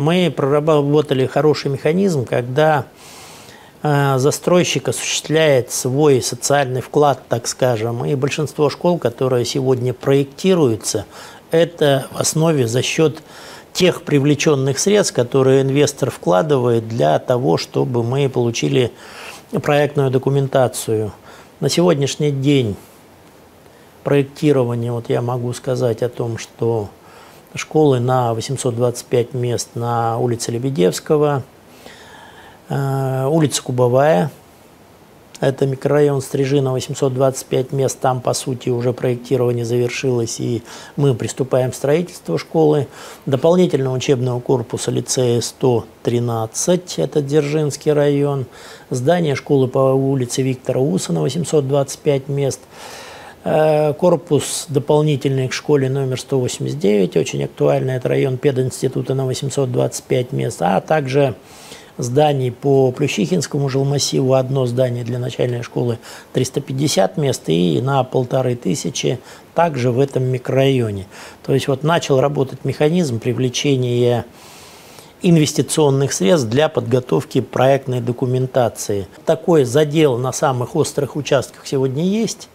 Мы проработали хороший механизм, когда застройщик осуществляет свой социальный вклад, так скажем, и большинство школ, которые сегодня проектируются, это в основе за счет тех привлеченных средств, которые инвестор вкладывает для того, чтобы мы получили проектную документацию. На сегодняшний день проектирование, вот я могу сказать о том, что школы на 825 мест на улице Лебедевского, улица Кубовая, это микрорайон Стрижи на 825 мест, там, по сути, уже проектирование завершилось, и мы приступаем к строительству школы. Дополнительного учебного корпуса лицея 113, это Дзержинский район, здание школы по улице Виктора Уса на 825 мест, корпус дополнительный к школе номер 189, очень актуальный, это район пединститута на 825 мест, а также зданий по Плющихинскому жилмассиву, одно здание для начальной школы 350 мест и на 1500 также в этом микрорайоне. То есть вот начал работать механизм привлечения инвестиционных средств для подготовки проектной документации. Такой задел на самых острых участках сегодня есть.